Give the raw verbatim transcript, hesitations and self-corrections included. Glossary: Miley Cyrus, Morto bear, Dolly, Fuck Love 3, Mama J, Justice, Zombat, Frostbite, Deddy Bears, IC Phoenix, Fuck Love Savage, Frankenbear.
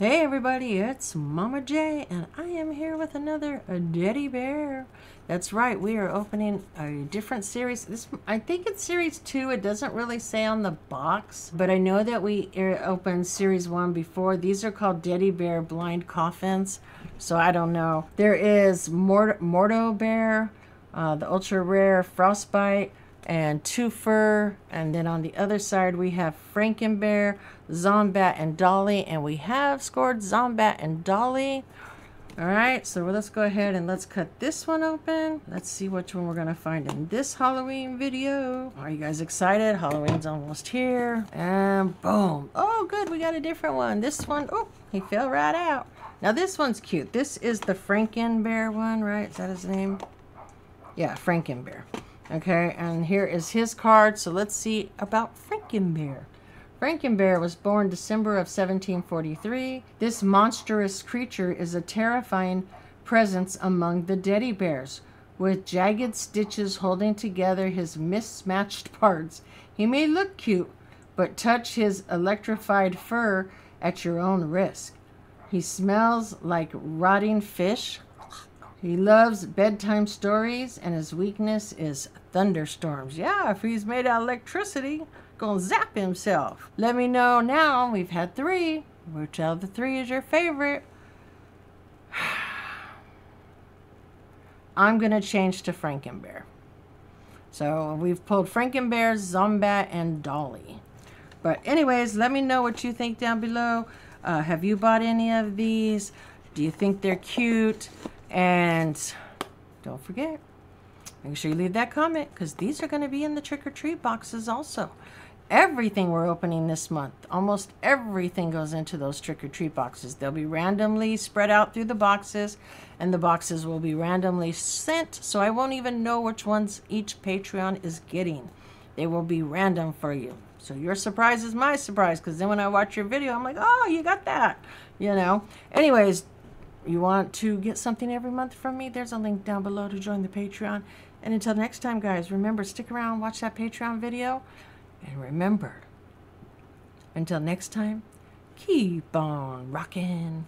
Hey everybody, it's Mama J, and I am here with another Deddy Bear. That's right, we are opening a different series. This, I think it's series two. It doesn't really say on the box, but I know that we opened series one before. These are called Deddy Bear Blind Coffins, so I don't know. There is Mort Morto Bear, uh, the ultra rare Frostbite, and two fur, and then on the other side we have Frankenbear, Zombat, and Dolly, and we have scored Zombat and Dolly. All right, so let's go ahead and let's cut this one open. Let's see which one we're gonna find in this Halloween video. Are you guys excited? Halloween's almost here, and boom! Oh, good, we got a different one. This one, oh, he fell right out. Now this one's cute. This is the Frankenbear one, right? Is that his name? Yeah, Frankenbear. Okay, and here is his card. So let's see about Frankenbear. Frankenbear was born December of seventeen forty-three. This monstrous creature is a terrifying presence among the Deddy Bears, with jagged stitches holding together his mismatched parts. He may look cute, but touch his electrified fur at your own risk. He smells like rotting fish. He loves bedtime stories, and his weakness is thunderstorms. Yeah, if he's made out of electricity, gonna zap himself. Let me know now. We've had three. Which out of the three is your favorite? I'm gonna change to Frankenbear. So we've pulled Frankenbear, Zombat, and Dolly. But anyways, let me know what you think down below. Uh, have you bought any of these? Do you think they're cute? And don't forget, make sure you leave that comment, because these are going to be in the trick-or-treat boxes also. Everything we're opening this month, almost everything goes into those trick-or-treat boxes. They'll be randomly spread out through the boxes, and the boxes will be randomly sent, so I won't even know which ones each Patreon is getting. They will be random for you. So your surprise is my surprise, because then when I watch your video, I'm like, oh, you got that, you know. Anyways, you want to get something every month from me? There's a link down below to join the Patreon. And until next time, guys, remember, stick around, watch that Patreon video. And remember, until next time, keep on rocking.